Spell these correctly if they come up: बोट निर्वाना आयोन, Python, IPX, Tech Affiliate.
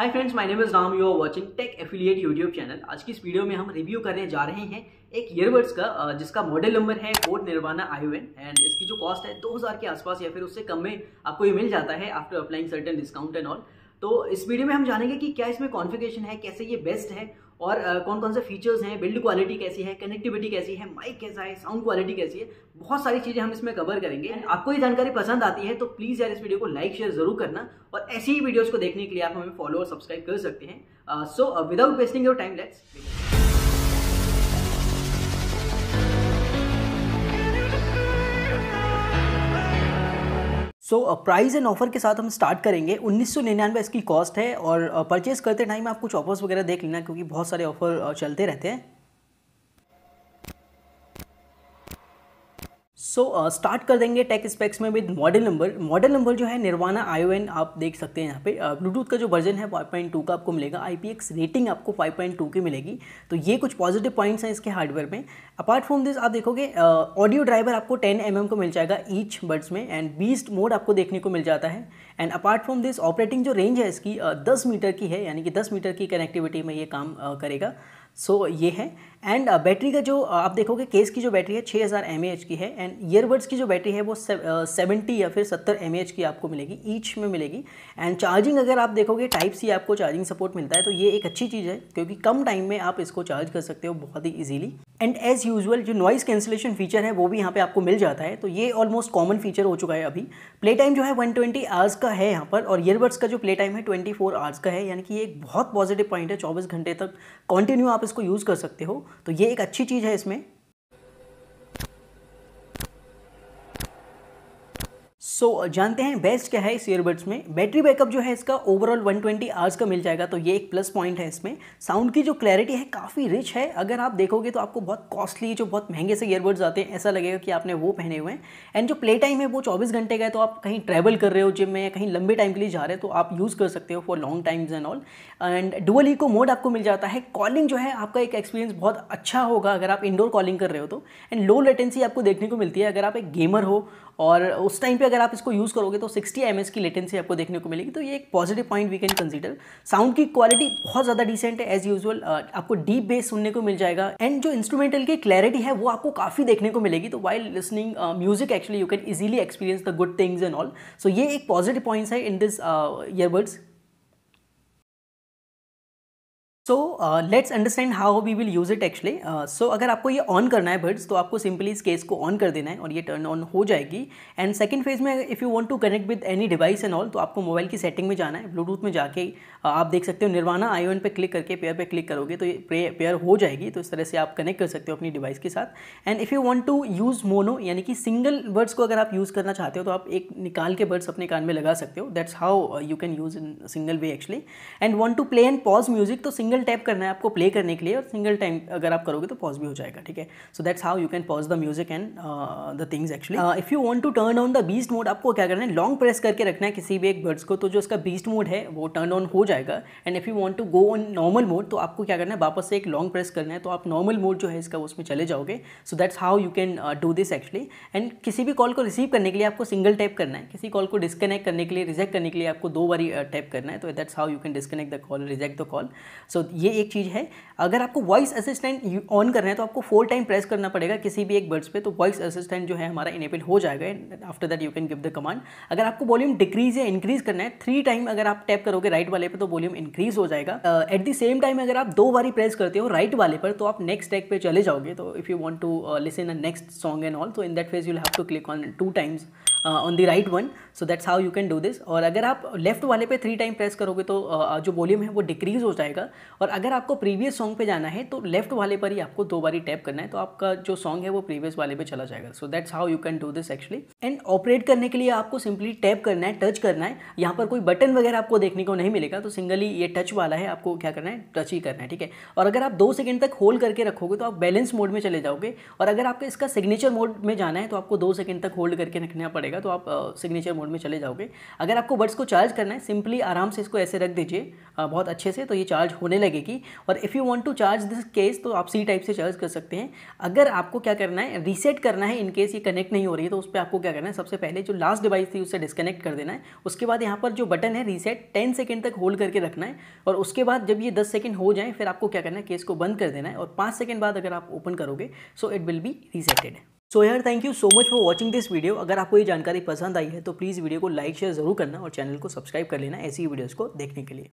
Hi friends, my name is Ram, you are watching tech affiliate YouTube channel. आज की इस video में हम रिव्यू करने जा रहे हैं एक ईयरबड्स का जिसका मॉडल नंबर है बोट निर्वाना आयोन एंड इसकी जो कॉस्ट है 2000 के आसपास या फिर उससे कम में आपको ये मिल जाता है after applying certain discount and all. तो इस वीडियो में हम जानेंगे कि क्या इसमें कॉन्फ़िगरेशन है, कैसे ये बेस्ट है और कौन कौन से फीचर्स हैं, बिल्ड क्वालिटी कैसी है, कनेक्टिविटी कैसी है, माइक कैसा है, साउंड क्वालिटी कैसी है, बहुत सारी चीज़ें हम इसमें कवर करेंगे। एंड आपको ये जानकारी पसंद आती है तो प्लीज़ यार इस वीडियो को लाइक शेयर जरूर करना और ऐसी ही वीडियोज़ को देखने के लिए आप हमें फॉलो और सब्सक्राइब कर सकते हैं। So without wasting your time let's. So price and offer के साथ हम स्टार्ट करेंगे। 1999 इसकी कॉस्ट है और परचेज़ करते टाइम आप कुछ ऑफर्स वगैरह देख लेना क्योंकि बहुत सारे ऑफर चलते रहते हैं। सो स्टार्ट कर देंगे टेक स्पेक्स में with model number. Model number जो है निर्वाना आयोन आप देख सकते हैं यहाँ पे। ब्लूटूथ का जो वर्जन है 5.2 का आपको मिलेगा, IPX रेटिंग आपको 5.2 की मिलेगी। तो ये कुछ पॉजिटिव पॉइंट्स हैं इसके हार्डवेयर में। अपार्ट फ्रॉम दिस आप देखोगे ऑडियो ड्राइवर आपको 10 mm को मिल जाएगा ईच बड्स में एंड बीस्ट मोड आपको देखने को मिल जाता है। And apart from this operating जो रेंज है इसकी 10 मीटर की है, यानी कि 10 मीटर की कनेक्टिविटी में ये काम करेगा। सो ये है। एंड बैटरी का जो आप देखोगे केस की जो बैटरी है 6000 mAh की है एंड ईयरबड्स की जो बैटरी है वो 70 या फिर 70 mAh की आपको मिलेगी, ईच में मिलेगी। एंड चार्जिंग अगर आप देखोगे Type-C आपको चार्जिंग सपोर्ट मिलता है, तो ये एक अच्छी चीज़ है क्योंकि कम टाइम में आप इसको चार्ज कर सकते हो बहुत ही ईजिली। एंड एज़ यूजुअल जो नॉइज़ कैंसिलेशन फीचर है वो भी यहाँ पे आपको मिल जाता है, तो ये ऑलमोस्ट कॉमन फीचर हो चुका है अभी। प्ले टाइम जो है 120 आवर्स का है यहाँ पर और ईयरबड्स का जो प्ले टाइम है 24 आवर्स का है, यानी कि ये एक बहुत पॉजिटिव पॉइंट है। 24 घंटे तक कंटिन्यू आप इसको यूज़ कर सकते हो, तो ये एक अच्छी चीज़ है इसमें। सो जानते हैं बेस्ट क्या है इस ईयरबड्स में। बैटरी बैकअप जो है इसका ओवरऑल 120 आवर्स का मिल जाएगा, तो ये एक प्लस पॉइंट है इसमें। साउंड की जो क्लैरिटी है काफ़ी रिच है। अगर आप देखोगे तो आपको बहुत कॉस्टली जो बहुत महंगे से ईयरबड्स आते हैं ऐसा लगेगा कि आपने वो पहने हुए हैं। एंड जो प्ले टाइम है वो 24 घंटे का है, तो आप कहीं ट्रैवल कर रहे हो, जिम में, कहीं लंबे टाइम के लिए जा रहे हो तो आप यूज़ कर सकते हो for long times and all. And dual eco mode आपको मिल जाता है। कॉलिंग जो है आपका एक एक्सपीरियंस बहुत अच्छा होगा अगर आप इंडोर कॉलिंग कर रहे हो तो। एंड लो लेटेंसी आपको देखने को मिलती है अगर आप एक गेमर हो और उस टाइम पे अगर आप इसको यूज़ करोगे तो 60 एमएस की लेटेंसी आपको देखने को मिलेगी, तो ये एक positive point we can consider. Sound की क्वालिटी बहुत ज़्यादा डिसेंट है एज यूजुअल, आपको डीप बेस सुनने को मिल जाएगा। एंड जो इंस्ट्रूमेंटल की क्लैरिटी है वो आपको काफ़ी देखने को मिलेगी, तो while listening music actually you can easily experience the good things and all. So ये एक पॉजिटिव पॉइंट्स है in this earbuds. So let's understand how we will use it actually. So अगर आपको ये ऑन करना है बड्स तो आपको सिंपली इस केस को ऑन कर देना है और ये टर्न ऑन हो जाएगी। एंड सेकंड फेज में if you want to connect with any device and all तो आपको मोबाइल की सेटिंग में जाना है। ब्लूटूथ में जाके आप देख सकते हो निर्वाना आयोन पे क्लिक करके पेयर पे क्लिक करोगे तो ये पेयर हो जाएगी, तो इस तरह से आप कनेक्ट कर सकते हो अपनी डिवाइस के साथ। And if you want to use mono, यानी कि सिंगल बड्स को अगर आप यूज़ करना चाहते हो तो आप एक निकाल के बड्स अपने कान में लगा सकते हो। That's how you can use in single way actually. And want to play and pause music तो सिंगल टैप करना है आपको प्ले करने के लिए और सिंगल टाइम अगर आप करोगे तो पॉज भी हो जाएगा, ठीक है। So that's how you can pause the music and the things actually. If you want to turn on the beast mode आपको क्या करना है, लॉन्ग प्रेस करके रखना है किसी भी एक बर्ड्स को, तो जो इसका बीस्ट मोड है वो टर्न ऑन हो जाएगा। And if you want to go on normal mode तो आपको क्या करना है, वापस से एक लॉन्ग प्रेस करना है, तो आप नॉर्मल मोड जो है इसका उसमें चले जाओगे। So that's how you can do this actually. And किसी भी कॉल को रिसीव करने के लिए आपको सिंगल टैप करना है, किसी कॉल को डिस्कनेक्ट करने के लिए, रिजेक्ट करने के लिए आपको 2 बारी टैप करना है, तो that's how you can disconnect the call, reject the call. So ये एक चीज़ है। अगर आपको वॉइस असिस्टेंट ऑन करना है तो आपको 4 टाइम प्रेस करना पड़ेगा किसी भी एक बर्ड्स पे, तो वॉइस असिस्टेंट जो है हमारा इनेबल हो जाएगा and after that you can give the command. अगर आपको वॉल्यूम डिक्रीज या इंक्रीज करना है 3 टाइम अगर आप टैप करोगे राइट वाले पे तो वॉल्यूम इंक्रीज हो जाएगा। एट द सेम टाइम अगर आप 2 बारी प्रेस करते हो राइट वाले पर तो आप नेक्स्ट टैग पे चले जाओगे, तो if you want to listen a next song and all तो in that phase you will have to click on 2 times on the right one. So that's how you can do this. और अगर आप left वाले पे 3 time press करोगे तो जो volume है वो डिक्रीज हो जाएगा। और अगर आपको प्रीवियस सॉन्ग पे जाना है तो लेफ्ट वाले पर ही आपको 2 बारी टैप करना है, तो आपका जो सॉन्ग है वो प्रीवियस वाले पे चला जाएगा। So that's how you can do this actually. And operate करने के लिए आपको सिंपली टैप करना है, टच करना है, यहाँ पर कोई बटन वगैरह आपको देखने को नहीं मिलेगा, तो सिंगली ये टच वाला है, आपको क्या करना है, टच ही करना है, ठीक है। और अगर आप 2 सेकेंड तक होल्ड करके रखोगे तो आप बैलेंस मोड में चले जाओगे, और अगर आपको इसका सिग्नेचर मोड में जाना है तो आपको 2 सेकेंड तक होल्ड करके रखना पड़ेगा। रहेगा तो आप सिग्नेचर मोड में चले जाओगे। अगर आपको बड्स को चार्ज करना है सिंपली आराम से इसको ऐसे रख दीजिए बहुत अच्छे से, तो ये चार्ज होने लगेगी। और if you want to charge this case तो आप सी टाइप से चार्ज कर सकते हैं। अगर आपको क्या करना है रीसेट करना है, इन केस ये कनेक्ट नहीं हो रही है तो उस पर आपको क्या करना है, सबसे पहले जो लास्ट डिवाइस थी उससे डिस्कनेक्ट कर देना है। उसके बाद यहाँ पर जो बटन है रीसेट 10 सेकेंड तक होल्ड करके रखना है और उसके बाद जब ये 10 सेकेंड हो जाए फिर आपको क्या करना है केस को बंद कर देना है और 5 सेकेंड बाद अगर आप ओपन करोगे so it will be reseted. So यार thank you so much for watching this video. अगर आपको ये जानकारी पसंद आई है तो प्लीज़ वीडियो को लाइक शेयर ज़रूर करना और चैनल को सब्सक्राइब कर लेना ऐसी वीडियोज़ को देखने के लिए।